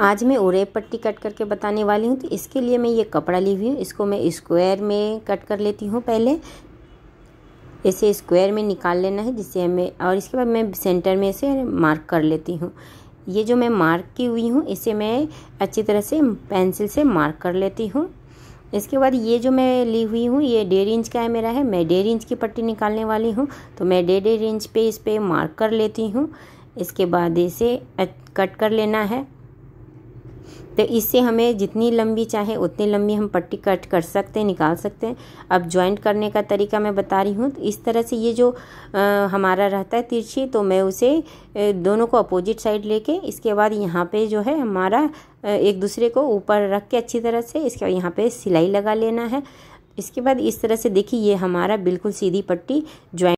आज मैं ओरेब पट्टी कट करके बताने वाली हूँ। तो इसके लिए मैं ये कपड़ा ली हुई हूँ। इसको मैं स्क्वायर में कट कर लेती हूँ। पहले इसे स्क्वायर में निकाल लेना है जिससे हमें, और इसके बाद मैं सेंटर में इसे मार्क कर लेती हूँ। ये जो मैं मार्क की हुई हूँ इसे मैं अच्छी तरह से पेंसिल से मार्क कर लेती हूँ। इसके बाद ये जो मैं ली हुई हूँ ये 1.5 इंच का है मेरा है। मैं 1.5 इंच की पट्टी निकालने वाली हूँ तो मैं 1.5 इंच पे इस पर मार्क कर लेती हूँ। इसके बाद इसे कट कर लेना है। तो इससे हमें जितनी लंबी चाहे उतनी लंबी हम पट्टी कट कर सकते हैं, निकाल सकते हैं। अब ज्वाइंट करने का तरीका मैं बता रही हूँ। तो इस तरह से ये जो हमारा रहता है तिरछी, तो मैं उसे दोनों को अपोजिट साइड लेके इसके बाद यहाँ पे जो है हमारा एक दूसरे को ऊपर रख के अच्छी तरह से इसके बाद यहाँ पर सिलाई लगा लेना है। इसके बाद इस तरह से देखिए ये हमारा बिल्कुल सीधी पट्टी ज्वाइंट